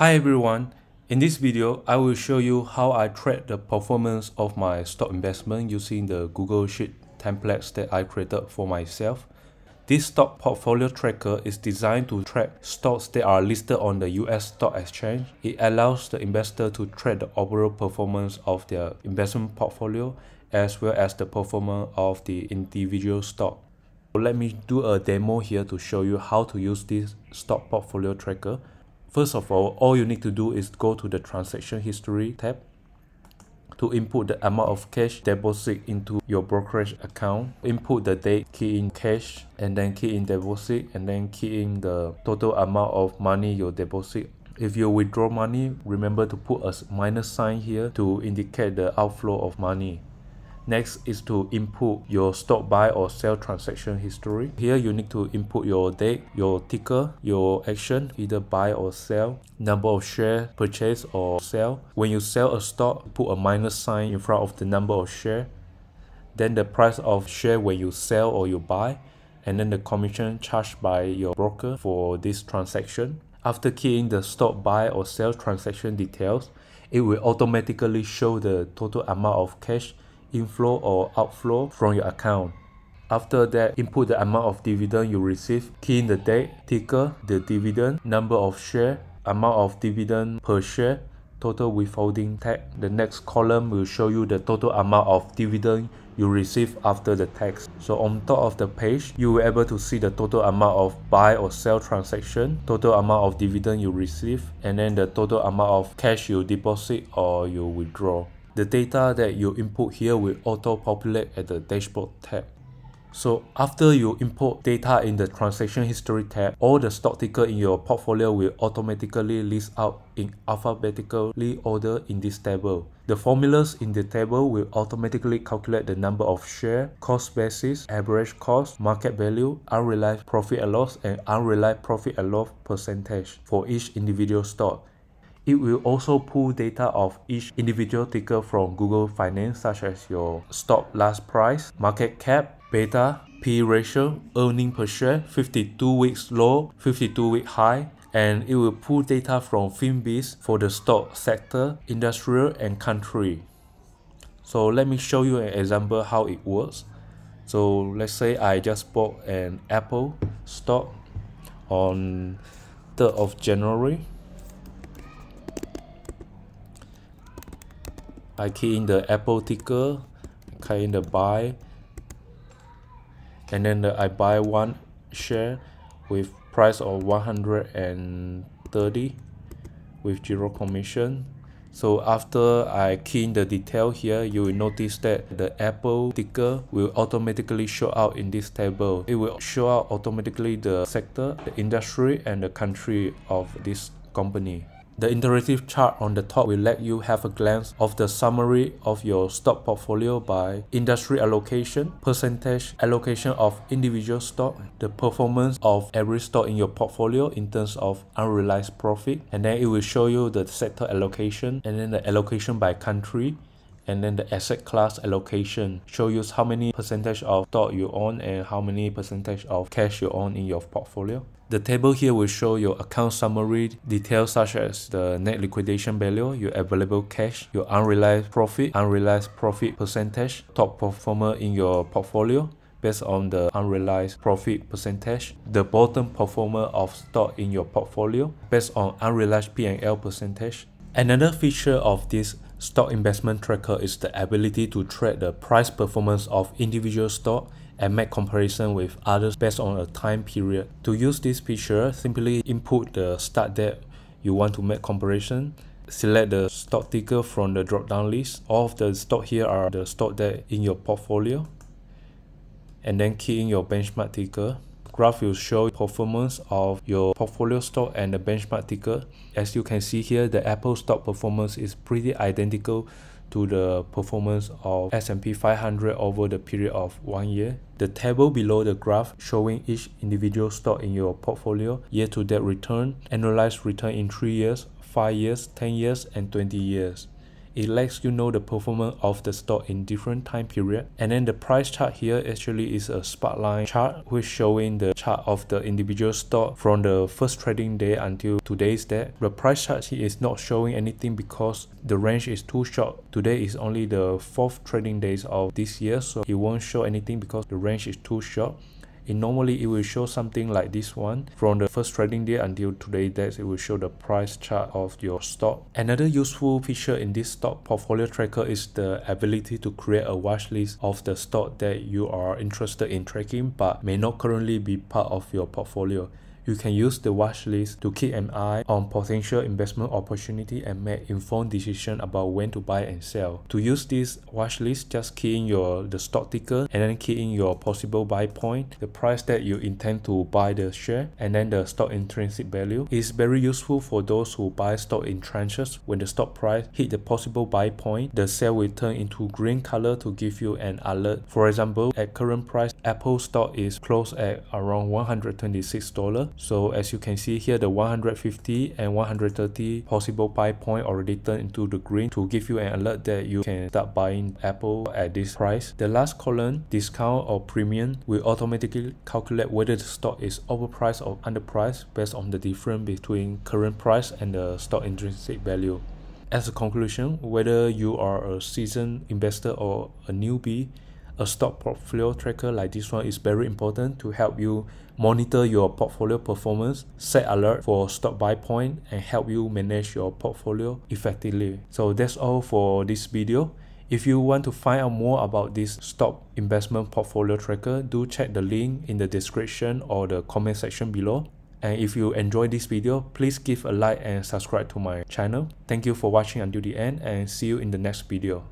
Hi everyone, in this video, I will show you how I track the performance of my stock investment using the Google Sheet templates that I created for myself. This stock portfolio tracker is designed to track stocks that are listed on the US Stock Exchange. It allows the investor to track the overall performance of their investment portfolio as well as the performance of the individual stock. Let me do a demo here to show you how to use this stock portfolio tracker. First of all you need to do is go to the transaction history tab to input the amount of cash deposit into your brokerage account, input the date, key in cash, and then key in deposit, and then key in the total amount of money you deposit. If you withdraw money, remember to put a minus sign here to indicate the outflow of money. Next is to input your stock buy or sell transaction history. Here you need to input your date, your ticker, your action, either buy or sell, number of shares purchase or sell. When you sell a stock, put a minus sign in front of the number of shares, then the price of share when you sell or you buy, and then the commission charged by your broker for this transaction. After keying the stock buy or sell transaction details, it will automatically show the total amount of cash inflow or outflow from your account. After that, input the amount of dividend you receive, key in the date, ticker, the dividend, number of share, amount of dividend per share, total withholding tax. The next column will show you the total amount of dividend you receive after the tax. So on top of the page, you will be able to see the total amount of buy or sell transaction, total amount of dividend you receive, and then the total amount of cash you deposit or you withdraw. The data that you input here will auto-populate at the dashboard tab. So after you input data in the transaction history tab, all the stock ticker in your portfolio will automatically list out in alphabetically order in this table. The formulas in the table will automatically calculate the number of shares, cost basis, average cost, market value, unrealized profit and loss, and unrealized profit and loss percentage for each individual stock. It will also pull data of each individual ticker from Google Finance, such as your stock last price, market cap, beta, P ratio, earning per share, 52 weeks low, 52 week high, and it will pull data from Finviz for the stock sector, industrial, and country. So let me show you an example how it works. So let's say I just bought an Apple stock on 3rd of January. I key in the Apple ticker, key in the buy, and then I buy one share with price of 130 with zero commission. So after I key in the detail here, you will notice that the Apple ticker will automatically show out in this table. It will show out automatically the sector, the industry, and the country of this company. The interactive chart on the top will let you have a glance of the summary of your stock portfolio by industry allocation, percentage allocation of individual stock, the performance of every stock in your portfolio in terms of unrealized profit, and then it will show you the sector allocation, and then the allocation by country, and then the asset class allocation. Show you how many percentage of stock you own and how many percentage of cash you own in your portfolio. The table here will show your account summary details such as the net liquidation value, your available cash, your unrealized profit percentage, top performer in your portfolio based on the unrealized profit percentage, the bottom performer of stock in your portfolio based on unrealized P&L percentage. Another feature of this stock investment tracker is the ability to track the price performance of individual stock and make comparison with others based on a time period. To use this feature, simply input the start date you want to make comparison, select the stock ticker from the drop-down list. All of the stock here are the stock that in your portfolio, and then key in your benchmark ticker. Graph will show performance of your portfolio stock and the benchmark ticker. As you can see here, the Apple stock performance is pretty identical to the performance of S&P 500 over the period of 1 year. The table below the graph showing each individual stock in your portfolio, year-to-date return, annualized return in 3 years, 5 years, 10 years, and 20 years. It lets you know the performance of the stock in different time period. And then the price chart here actually is a spotlight chart which showing the chart of the individual stock from the first trading day until today's day. The price chart here is not showing anything because the range is too short. Today is only the 4th trading days of this year, so it won't show anything because the range is too short. Normally it will show something like this one. From the first trading day until today, that it will show the price chart of your stock. Another useful feature in this stock portfolio tracker is the ability to create a watch list of the stock that you are interested in tracking but may not currently be part of your portfolio. You can use the watch list to keep an eye on potential investment opportunity and make informed decisions about when to buy and sell. To use this watch list, just key in the stock ticker and then key in your possible buy point, the price that you intend to buy the share, and then the stock intrinsic value. It's very useful for those who buy stock in tranches. When the stock price hit the possible buy point, the cell will turn into green color to give you an alert. For example, at current price, Apple stock is closed at around $126. So as you can see here, the 150 and 130 possible buy point already turned into the green to give you an alert that you can start buying Apple at this price. The last column, discount or premium, will automatically calculate whether the stock is overpriced or underpriced based on the difference between current price and the stock intrinsic value. As a conclusion, whether you are a seasoned investor or a newbie, a stock portfolio tracker like this one is very important to help you monitor your portfolio performance, set alert for stock buy point, and help you manage your portfolio effectively. So that's all for this video. If you want to find out more about this stock investment portfolio tracker, do check the link in the description or the comment section below. And if you enjoyed this video, please give a like and subscribe to my channel. Thank you for watching until the end, and see you in the next video.